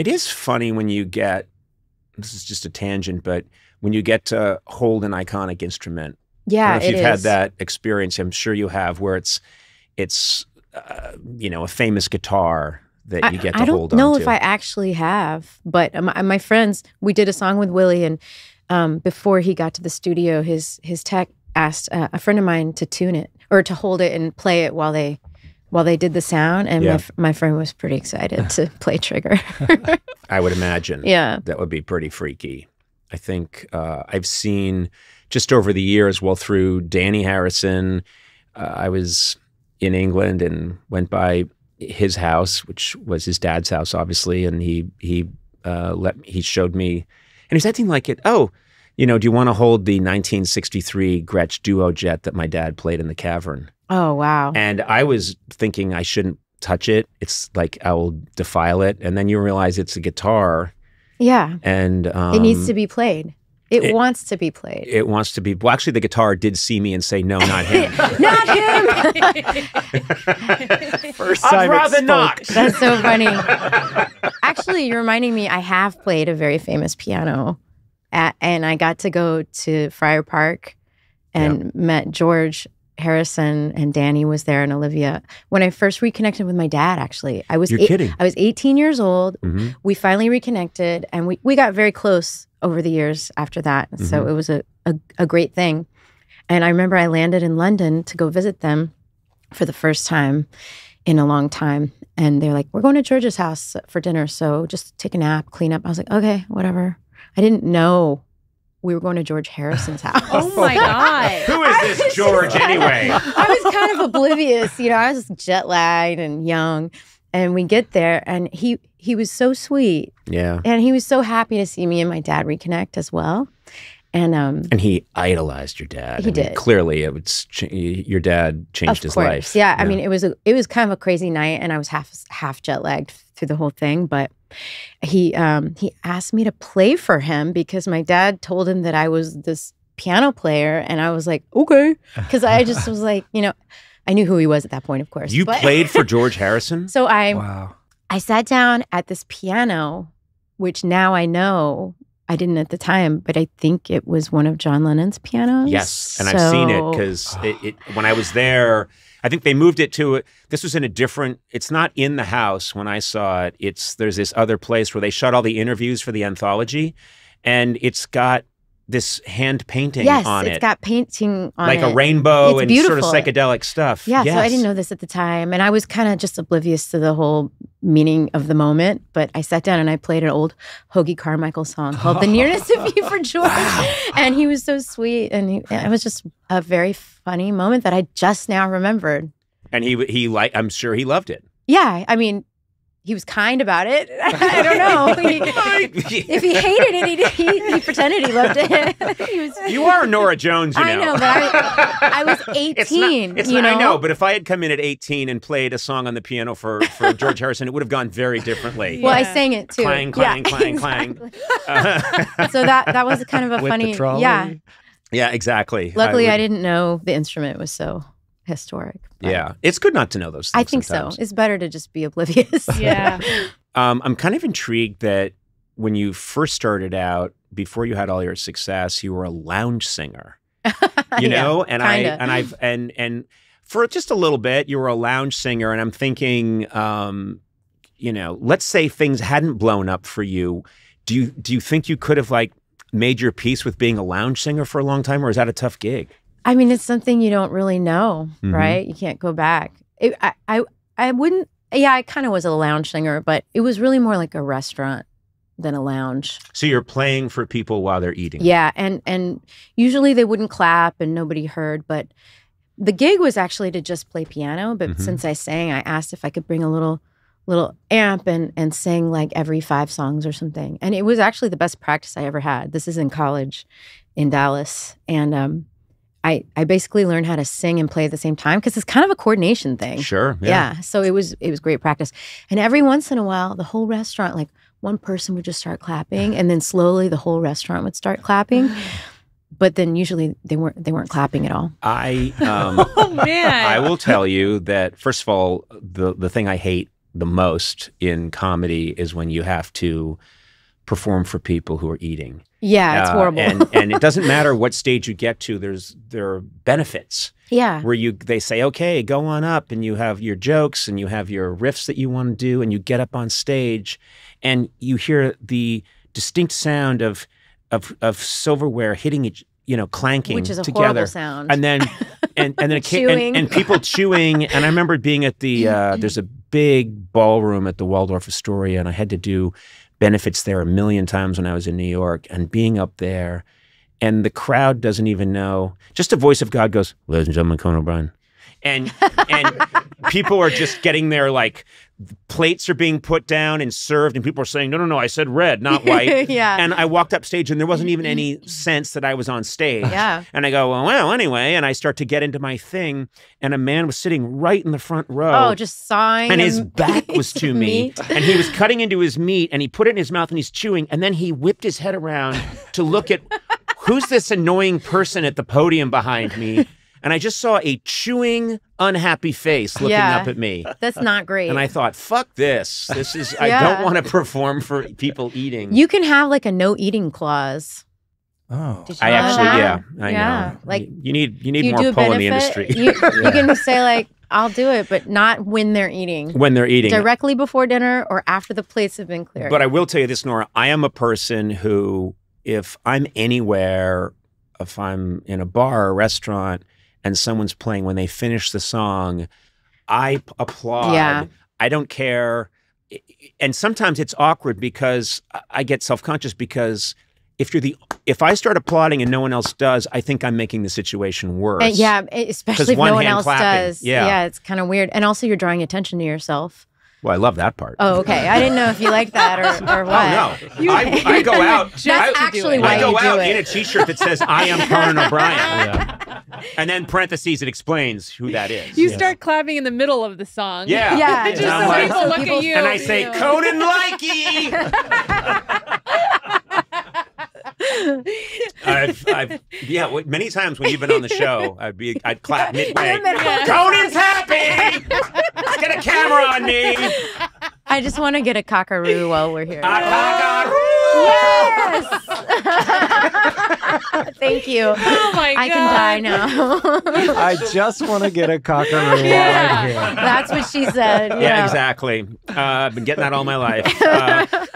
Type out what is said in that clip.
It is funny when you get, this is just a tangent, but when you get to hold an iconic instrument. Yeah, it is. I don't know if you've had that experience, I'm sure you have, where it's you know, a famous guitar that you get to hold on to. I don't know if I actually have, but my friends, we did a song with Willie, and before he got to the studio, his tech asked a friend of mine to tune it, or to hold it and play it while they did the sound, and yeah. my friend was pretty excited to play Trigger. I would imagine. Yeah. That would be pretty freaky. I think I've seen just over the years, well, through Danny Harrison, I was in England and went by his house, which was his dad's house, obviously, and he showed me, and he's acting like it. Oh, you know, do you want to hold the 1963 Gretsch Duo Jet that my dad played in the Cavern? Oh, wow. And I was thinking I shouldn't touch it. It's like, I will defile it. And then you realize it's a guitar. Yeah. And it needs to be played. It wants to be played. It wants to be. Well, actually, the guitar did see me and say, "No, not him." Not him. First time. I'd rather not. That's so funny. Actually, you're reminding me. I have played a very famous piano, and I got to go to Friar Park, and yep. met George Harrison, and Danny was there, and Olivia. When I first reconnected with my dad, actually, I was. You're kidding. I was 18 years old. Mm-hmm. We finally reconnected, and we got very close over the years after that. Mm-hmm. So it was a great thing. And I remember I landed in London to go visit them for the first time in a long time. And they're like, we're going to George's house for dinner. So just take a nap, clean up. I was like, okay, whatever. I didn't know we were going to George Harrison's house. Oh my God. Who is this George anyway? I was kind of oblivious. You know, I was jet lagged and young. And we get there, and he was so sweet. Yeah. And he was so happy to see me and my dad reconnect as well. And he idolized your dad. He did. Clearly, it was your dad changed his life. Yeah, yeah. I mean, it was kind of a crazy night, and I was half jet lagged through the whole thing. But he asked me to play for him because my dad told him that I was this piano player, and I was like, okay, because I just was like, you know. I knew who he was at that point, of course. You played for George Harrison? So I sat down at this piano, which now I know, I didn't at the time, but I think it was one of John Lennon's pianos. Yes, and so, I've seen it because when I was there, I think they moved it to, this was in a different, it's not in the house when I saw it. There's this other place where they shot all the interviews for the anthology, and it's got this hand painting on it. Yes, it's got painting on it. Like a rainbow and sort of psychedelic stuff. Yeah, yes. So I didn't know this at the time. And I was kind of just oblivious to the whole meaning of the moment. But I sat down and I played an old Hoagie Carmichael song called The Nearness of You for George. Wow. And he was so sweet. And it was just a very funny moment that I just now remembered. And I'm sure he loved it. Yeah, I mean, he was kind about it. I don't know. If he hated it, he pretended he loved it. You are Norah Jones, you know. I know, but I was 18, I know, but if I had come in at 18 and played a song on the piano for George Harrison, it would have gone very differently. Yeah. Well, I sang it, too. Clang, clang, clang, exactly. Clang. So that was kind of a funny... Yeah. Yeah, exactly. Luckily, I didn't know the instrument was so... historic. Yeah. It's good not to know those things. I think sometimes. So. It's better to just be oblivious. Yeah. I'm kind of intrigued that when you first started out, before you had all your success, you were a lounge singer. You know? Yeah, and kinda. And for just a little bit, you were a lounge singer, and I'm thinking, you know, let's say things hadn't blown up for you. Do you think you could have like made your peace with being a lounge singer for a long time, or is that a tough gig? I mean, it's something you don't really know, mm-hmm. right? You can't go back. I wouldn't, yeah, I kind of was a lounge singer, but it was really more like a restaurant than a lounge. So you're playing for people while they're eating. Yeah, and usually they wouldn't clap and nobody heard, but the gig was actually to just play piano, but mm-hmm. since I sang, I asked if I could bring a little amp and sing like every 5 songs or something. And it was actually the best practice I ever had. This is in college in Dallas, and I basically learned how to sing and play at the same time because it's kind of a coordination thing. Sure. Yeah. Yeah. So it was great practice. And every once in a while, the whole restaurant, like one person would just start clapping, and then slowly the whole restaurant would start clapping. But then usually they weren't clapping at all. I oh man. I will tell you that first of all, the thing I hate the most in comedy is when you have to perform for people who are eating. Yeah, it's horrible. and it doesn't matter what stage you get to, there are benefits. Yeah. Where they say, okay, go on up, and you have your jokes and you have your riffs that you want to do, and you get up on stage and you hear the distinct sound of silverware hitting each, clanking together. Which is a horrible sound. And then and then it came, and people chewing. And I remember being at the there's a big ballroom at the Waldorf Astoria, and I had to do benefits there a million times when I was in New York, and being up there, and the crowd doesn't even know. Just a voice of God goes, "Ladies and gentlemen, Conan O'Brien," and people are just getting there, like plates are being put down and served, and people are saying, "No, no, no, I said red, not white." Yeah. And I walked up stage, and there wasn't even any sense that I was on stage. Yeah. And I go, well, anyway, and I start to get into my thing, and a man was sitting right in the front row. Oh, just sighing. And his back was to me, and he was cutting into his meat, and he put it in his mouth, and he's chewing, and then he whipped his head around to look at who's this annoying person at the podium behind me. And I just saw a chewing, unhappy face looking up at me. That's not great. And I thought, fuck this. This is, I don't want to perform for people eating. You can have like a no eating clause. Oh, I actually, I know. Like you need more pull in the industry. You can say like, I'll do it, but not when they're eating. When they're eating. Directly before dinner or after the plates have been cleared. But I will tell you this, Norah, I am a person who, if I'm anywhere, if I'm in a bar or a restaurant, and someone's playing, when they finish the song, I applaud. Yeah. I don't care. And sometimes it's awkward because I get self-conscious, because if I start applauding and no one else does, I think I'm making the situation worse. Yeah, especially if no one else does. Yeah, it's kind of weird. And also you're drawing attention to yourself. Well, I love that part. Oh, okay. I didn't know if you liked that or what. Oh, no. I go out. That's actually why I go out in a T-shirt that says, "I am Conan O'Brien." Yeah. And then parentheses, it explains who that is. You start clapping in the middle of the song. Yeah. Yeah. Just so like, people look at you. And I say, Conan likey. Many times when you've been on the show, I'd clap midway. Conan's happy. Get a camera on me. I just want to get a cockaroo while we're here. A cockaroo. Yes. Thank you. Oh my God. I can die now. I just want to get a cockaroo while I'm here. That's what she said. Yeah, exactly. I've been getting that all my life.